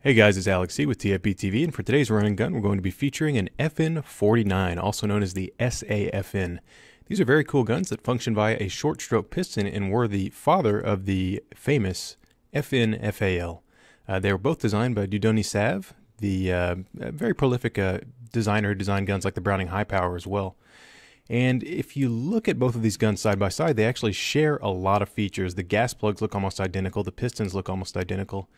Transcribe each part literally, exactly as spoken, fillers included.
Hey guys, it's Alex C with T F B T V, and for today's run and gun, we're going to be featuring an F N forty-nine, also known as the S A F N. These are very cool guns that function via a short stroke piston and were the father of the famous F N F A L. Uh, they were both designed by Dieudonné Saive, the uh, very prolific uh, designer who designed guns like the Browning High Power as well. And if you look at both of these guns side by side, they actually share a lot of features. The gas plugs look almost identical, the pistons look almost identical.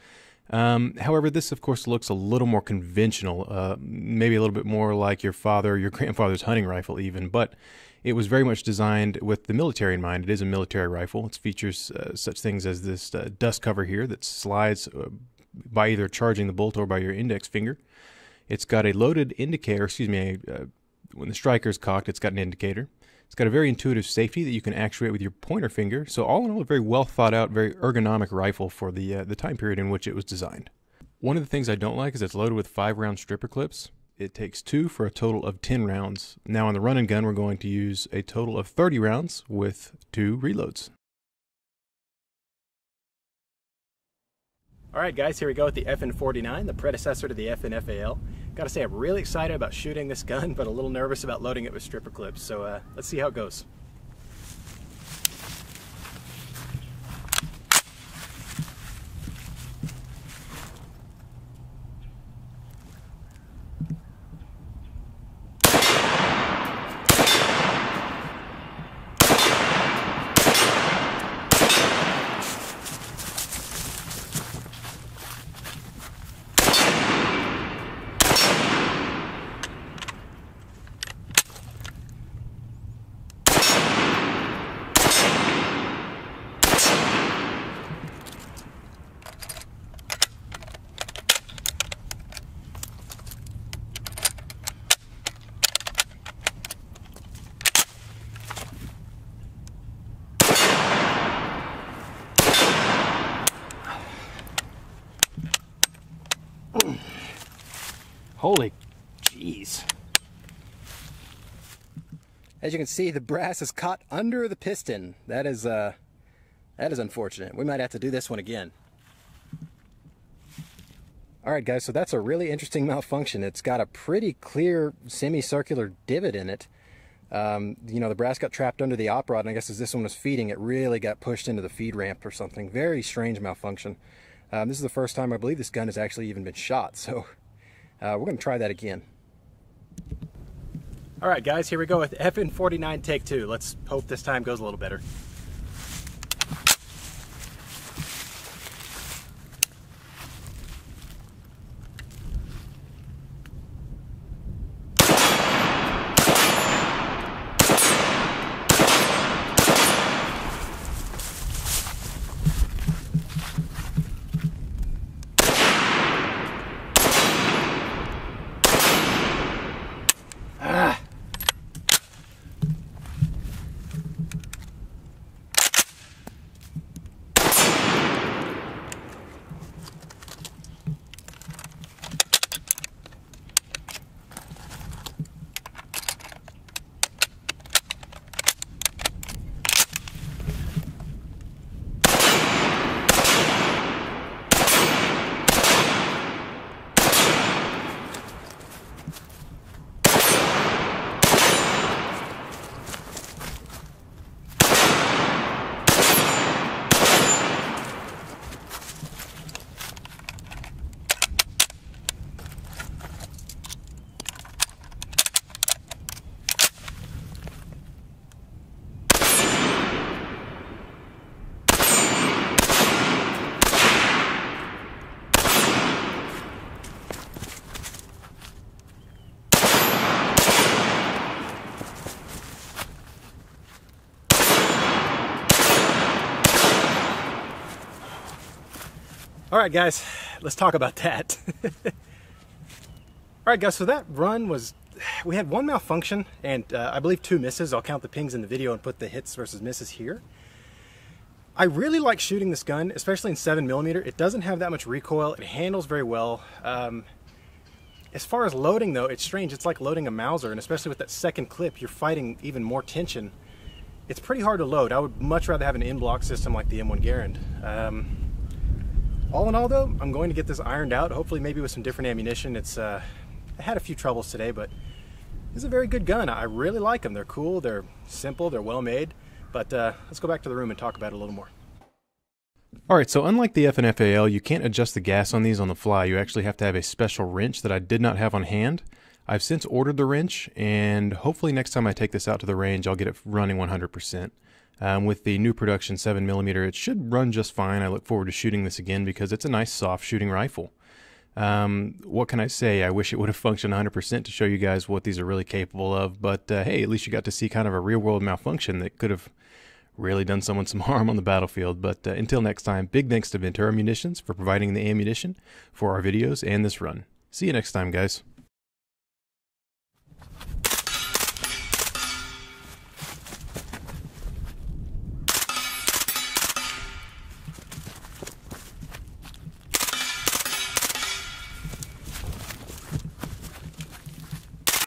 Um, however, this of course looks a little more conventional, uh, maybe a little bit more like your father, your grandfather's hunting rifle even, but it was very much designed with the military in mind. It is a military rifle. It features uh, such things as this uh, dust cover here that slides uh, by either charging the bolt or by your index finger. It's got a loaded indicator, excuse me, a, uh, when the striker's cocked, it's got an indicator. It's got a very intuitive safety that you can actuate with your pointer finger. So all in all, a very well thought out, very ergonomic rifle for the uh, the time period in which it was designed. One of the things I don't like is it's loaded with five round stripper clips. It takes two for a total of ten rounds. Now on the run and gun, we're going to use a total of thirty rounds with two reloads. All right guys, here we go with the F N forty-nine, the predecessor to the F N F A L. Gotta say, I'm really excited about shooting this gun, but a little nervous about loading it with stripper clips, so uh, let's see how it goes. Holy jeez. As you can see, the brass is caught under the piston. That is uh that is unfortunate. We might have to do this one again. All right guys, so that's a really interesting malfunction. It's got a pretty clear semicircular divot in it. Um, you know, the brass got trapped under the op rod, and I guess as this one was feeding, it really got pushed into the feed ramp or something. Very strange malfunction. Um, this is the first time I believe this gun has actually even been shot, so Uh, we're going to try that again. All right, guys, here we go with F N forty-nine take two. Let's hope this time goes a little better. All right, guys, let's talk about that. All right, guys, so that run was, we had one malfunction and uh, I believe two misses. I'll count the pings in the video and put the hits versus misses here. I really like shooting this gun, especially in seven millimeter. It doesn't have that much recoil. It handles very well. Um, as far as loading, though, it's strange. It's like loading a Mauser, and especially with that second clip, you're fighting even more tension. It's pretty hard to load. I would much rather have an in-block system like the M one Garand. Um, All in all though, I'm going to get this ironed out, hopefully maybe with some different ammunition. It's uh, I had a few troubles today, but this is a very good gun. I really like them. They're cool, they're simple, they're well made, but uh, let's go back to the room and talk about it a little more. Alright, so unlike the F N F A L, you can't adjust the gas on these on the fly. You actually have to have a special wrench that I did not have on hand. I've since ordered the wrench, and hopefully next time I take this out to the range, I'll get it running one hundred percent. Um, with the new production seven millimeter, it should run just fine. I look forward to shooting this again because it's a nice soft shooting rifle. Um, what can I say? I wish it would have functioned one hundred percent to show you guys what these are really capable of, but uh, hey, at least you got to see kind of a real-world malfunction that could have really done someone some harm on the battlefield. But uh, until next time, big thanks to Ventura Munitions for providing the ammunition for our videos and this run. See you next time, guys.